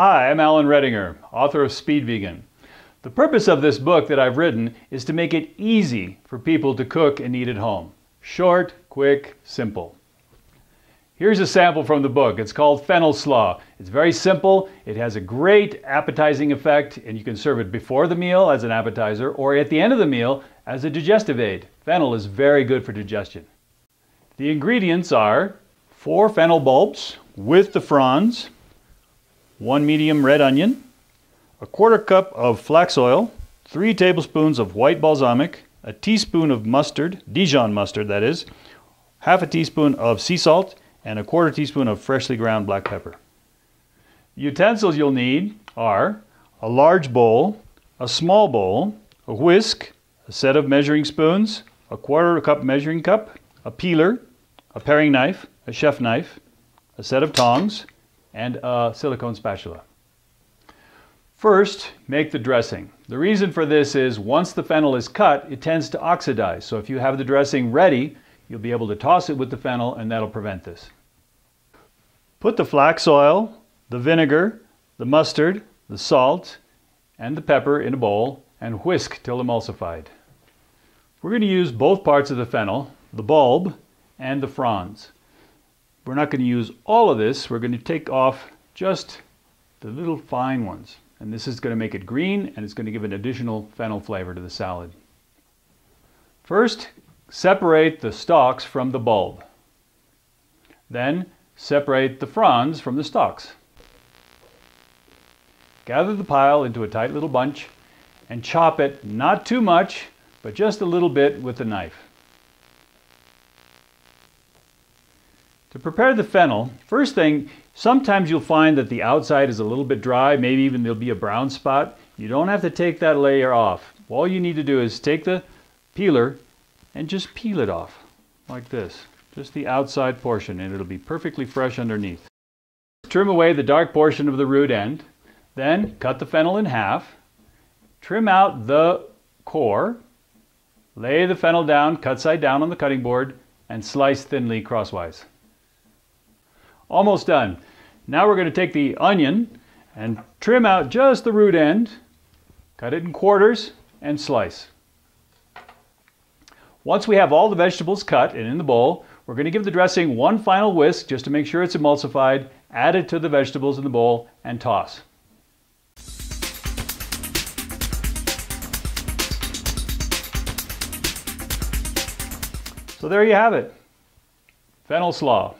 Hi, I'm Alan Redinger, author of Speed Vegan. The purpose of this book that I've written is to make it easy for people to cook and eat at home. Short, quick, simple. Here's a sample from the book. It's called Fennel Slaw. It's very simple. It has a great appetizing effect, and you can serve it before the meal as an appetizer or at the end of the meal as a digestive aid. Fennel is very good for digestion. The ingredients are 4 fennel bulbs with the fronds, 1 medium red onion, 1/4 cup of flax oil, 3 tablespoons of white balsamic, a teaspoon of mustard, Dijon mustard that is, half a teaspoon of sea salt, and 1/4 teaspoon of freshly ground black pepper. Utensils you'll need are a large bowl, a small bowl, a whisk, a set of measuring spoons, 1/4 cup measuring cup, a peeler, a paring knife, a chef knife, a set of tongs, and a silicone spatula. First, make the dressing. The reason for this is once the fennel is cut, it tends to oxidize. So if you have the dressing ready, you'll be able to toss it with the fennel, and that'll prevent this. Put the flax oil, the vinegar, the mustard, the salt, and the pepper in a bowl and whisk till emulsified. We're going to use both parts of the fennel, the bulb and the fronds. We're not going to use all of this. We're going to take off just the little fine ones. And this is going to make it green, and it's going to give an additional fennel flavor to the salad. First, separate the stalks from the bulb. Then, separate the fronds from the stalks. Gather the pile into a tight little bunch and chop it, not too much, but just a little bit with the knife. To prepare the fennel, first thing, sometimes you'll find that the outside is a little bit dry, maybe even there'll be a brown spot. You don't have to take that layer off. All you need to do is take the peeler and just peel it off, like this. Just the outside portion, and it'll be perfectly fresh underneath. Trim away the dark portion of the root end, then cut the fennel in half, trim out the core, lay the fennel down, cut side down on the cutting board, and slice thinly crosswise. Almost done. Now we're going to take the onion and trim out just the root end, cut it in quarters, and slice. Once we have all the vegetables cut and in the bowl, we're going to give the dressing one final whisk just to make sure it's emulsified, add it to the vegetables in the bowl, and toss. So there you have it. Fennel slaw.